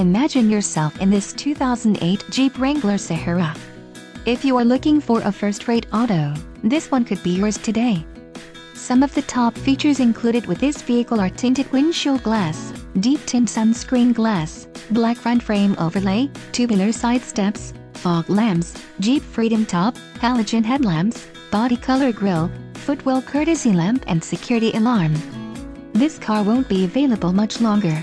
Imagine yourself in this 2008 Jeep Wrangler Sahara. If you are looking for a first-rate auto, this one could be yours today. Some of the top features included with this vehicle are tinted windshield glass, deep tint sunscreen glass, black front frame overlay, tubular side steps, fog lamps, Jeep Freedom top, halogen headlamps, body color grille, footwell courtesy lamp and security alarm. This car won't be available much longer.